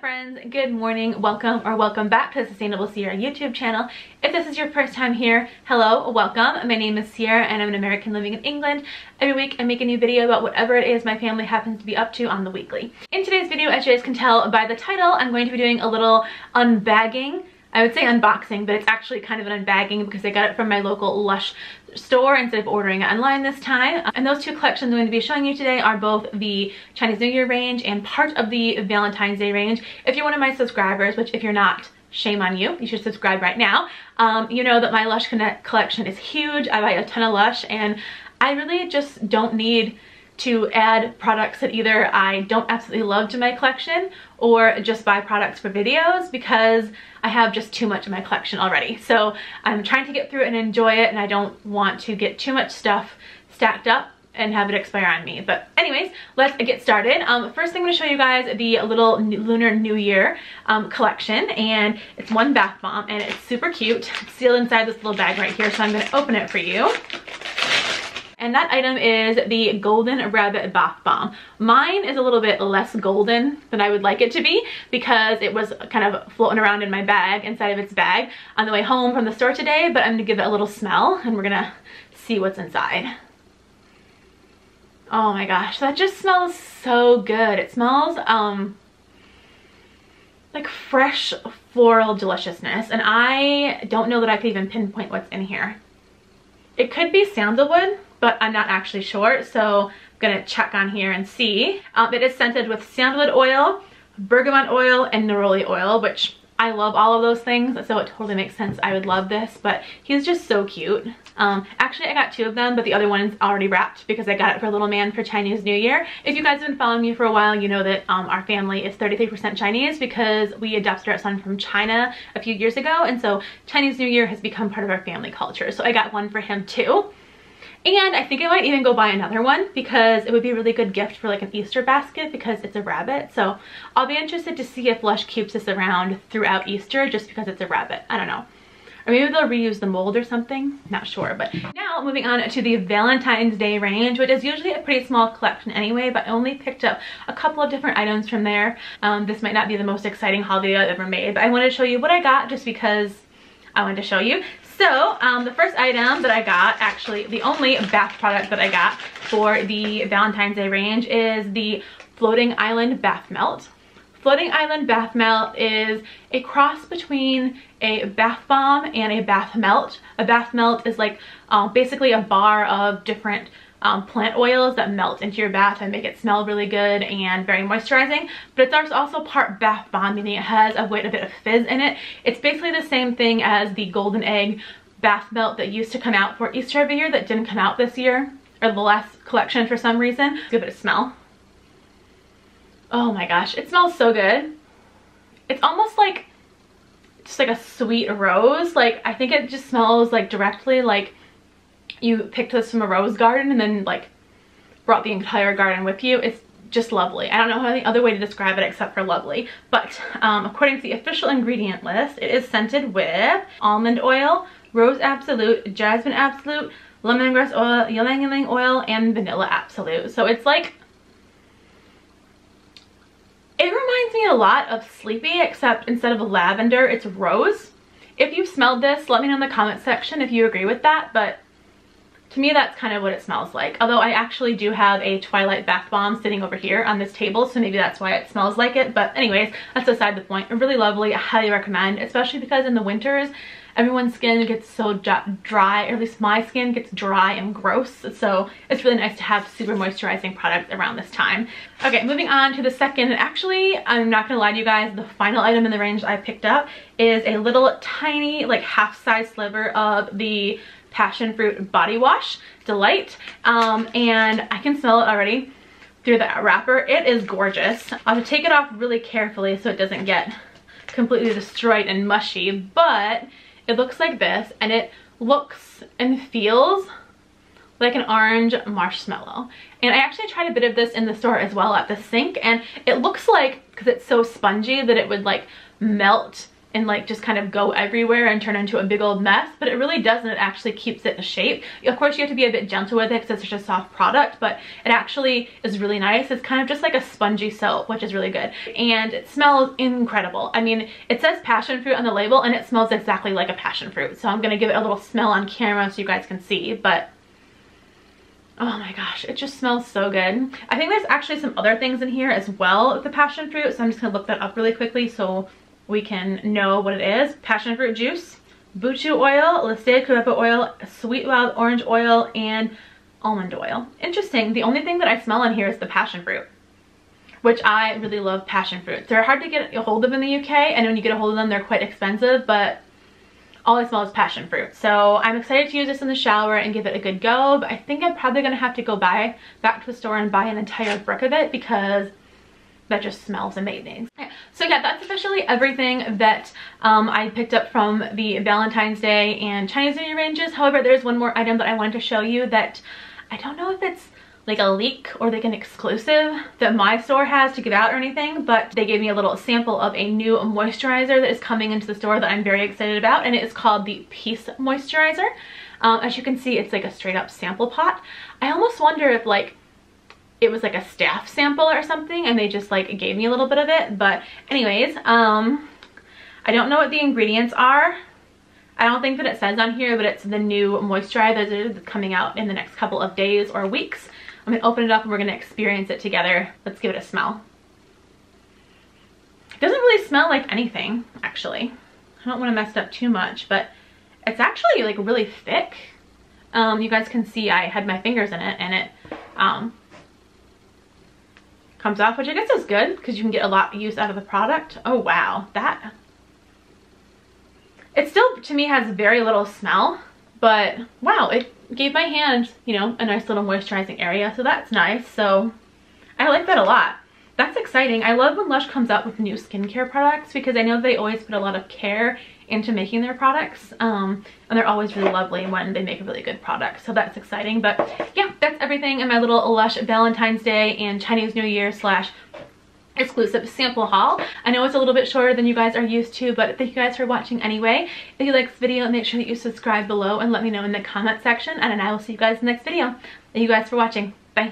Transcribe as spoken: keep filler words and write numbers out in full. up, friends? Good morning, welcome, or welcome back to the Sustainable Sierra YouTube channel. If this is your first time here, hello, welcome. My name is Sierra and I'm an American living in England. Every week I make a new video about whatever it is my family happens to be up to on the weekly. In today's video, as you guys can tell by the title, I'm going to be doing a little unbagging. I would say unboxing, but it's actually kind of an unbagging because I got it from my local Lush store instead of ordering it online this time. And those two collections I'm going to be showing you today are both the Chinese New Year range and part of the Valentine's Day range. If you're one of my subscribers, which if you're not, shame on you, you should subscribe right now. Um, you know that my Lush Connect collection is huge. I buy a ton of Lush and I really just don't need to add products that either I don't absolutely love to my collection or just buy products for videos because I have just too much in my collection already. So I'm trying to get through it and enjoy it, and I don't want to get too much stuff stacked up and have it expire on me. But anyways, let's get started. Um, first thing I'm going to show you guys the little Lunar New Year um, collection, and it's one bath bomb and it's super cute. It's sealed inside this little bag right here, so I'm going to open it for you. And that item is the Golden Rabbit Bath Bomb. Mine is a little bit less golden than I would like it to be because it was kind of floating around in my bag, inside of its bag, on the way home from the store today, but I'm gonna give it a little smell and we're gonna see what's inside. Oh my gosh, that just smells so good. It smells um, like fresh floral deliciousness, and I don't know that I could even pinpoint what's in here. It could be sandalwood, but I'm not actually sure, so I'm gonna check on here and see. Um, it is scented with sandalwood oil, bergamot oil, and neroli oil, which I love all of those things, so it totally makes sense I would love this, but he's just so cute. Um, actually, I got two of them, but the other one's already wrapped because I got it for Little Man for Chinese New Year. If you guys have been following me for a while, you know that um, our family is thirty-three percent Chinese because we adopted our son from China a few years ago, and so Chinese New Year has become part of our family culture, so I got one for him too. And I think I might even go buy another one because it would be a really good gift for like an Easter basket because it's a rabbit. So I'll be interested to see if Lush keeps this around throughout Easter just because it's a rabbit. I don't know. Or maybe they'll reuse the mold or something. Not sure. But now moving on to the Valentine's Day range, which is usually a pretty small collection anyway, but I only picked up a couple of different items from there. Um, this might not be the most exciting haul video I've ever made, but I wanted to show you what I got just because I wanted to show you. So um, the first item that I got, actually the only bath product that I got for the Valentine's Day range, is the Floating Island Bath Melt. Floating Island Bath Melt is a cross between a bath bomb and a bath melt. A bath melt is like uh, basically a bar of different Um, plant oils that melt into your bath and make it smell really good and very moisturizing, but it's also part bath bomb, meaning it has a bit of fizz in it. It's basically the same thing as the golden egg bath melt that used to come out for Easter every year that didn't come out this year, or the last collection for some reason. Let's give it a smell. Oh my gosh, it smells so good. It's almost like just like a sweet rose. Like, I think it just smells like directly like you picked this from a rose garden and then like brought the entire garden with you. It's just lovely. I don't know any other way to describe it except for lovely. But um, according to the official ingredient list, it is scented with almond oil, rose absolute, jasmine absolute, lemongrass oil, ylang ylang oil, and vanilla absolute. So it's like, it reminds me a lot of Sleepy, except instead of lavender, it's rose. If you've smelled this, let me know in the comment section if you agree with that, but to me, that's kind of what it smells like. Although I actually do have a Twilight bath bomb sitting over here on this table, so maybe that's why it smells like it. But anyways, that's beside the point. Really lovely. I highly recommend, especially because in the winters, everyone's skin gets so dry, or at least my skin gets dry and gross. So it's really nice to have super moisturizing products around this time. Okay, moving on to the second. Actually, I'm not going to lie to you guys, the final item in the range I picked up is a little tiny, like half-size sliver of the Passion Fruit Body Wash Delight, um, and I can smell it already through that wrapper. It is gorgeous. I'll have to take it off really carefully so it doesn't get completely destroyed and mushy, but it looks like this, and it looks and feels like an orange marshmallow. And I actually tried a bit of this in the store as well at the sink, and it looks like, because it's so spongy, that it would like melt and like just kind of go everywhere and turn into a big old mess, but it really doesn't. It actually keeps it in shape. Of course you have to be a bit gentle with it because it's such a soft product, but it actually is really nice. It's kind of just like a spongy soap, which is really good, and it smells incredible. I mean, it says passion fruit on the label and it smells exactly like a passion fruit, so I'm gonna give it a little smell on camera so you guys can see, but oh my gosh, it just smells so good. I think there's actually some other things in here as well with the passion fruit, so I'm just gonna look that up really quickly so we can know what it is. Passion fruit juice, buchu oil, Listea Cupeba oil, sweet wild orange oil, and almond oil. Interesting, the only thing that I smell in here is the passion fruit, which I really love passion fruit. They're hard to get a hold of in the U K, and when you get a hold of them, they're quite expensive, but all I smell is passion fruit. So I'm excited to use this in the shower and give it a good go, but I think I'm probably gonna have to go buy back to the store and buy an entire brick of it because that just smells amazing. So yeah, that's officially everything that um, I picked up from the Valentine's Day and Chinese New Year ranges. However, there's one more item that I wanted to show you that I don't know if it's like a leak or like an exclusive that my store has to give out or anything, but they gave me a little sample of a new moisturizer that is coming into the store that I'm very excited about, and it is called the Peace Moisturizer. Um, as you can see, it's like a straight up sample pot. I almost wonder if like it was like a staff sample or something and they just like gave me a little bit of it, but anyways, um, I don't know what the ingredients are. I don't think that it says on here, but it's the new moisturizer that's coming out in the next couple of days or weeks. I'm gonna open it up and we're gonna experience it together. Let's give it a smell. It doesn't really smell like anything, actually. I don't wanna mess it up too much, but it's actually like really thick. Um, you guys can see I had my fingers in it and it, um, comes off, which I guess is good because you can get a lot of use out of the product. Oh wow, that, it still to me has very little smell, but wow, it gave my hand, you know, a nice little moisturizing area, so that's nice. So I like that a lot. That's exciting. I love when Lush comes out with new skincare products because I know they always put a lot of care into making their products, um, and they're always really lovely when they make a really good product, so that's exciting. But yeah, that's everything in my little Lush Valentine's Day and Chinese New Year slash exclusive sample haul. I know it's a little bit shorter than you guys are used to, but thank you guys for watching anyway. If you like this video, make sure that you subscribe below and let me know in the comment section, and then I will see you guys in the next video. Thank you guys for watching. Bye.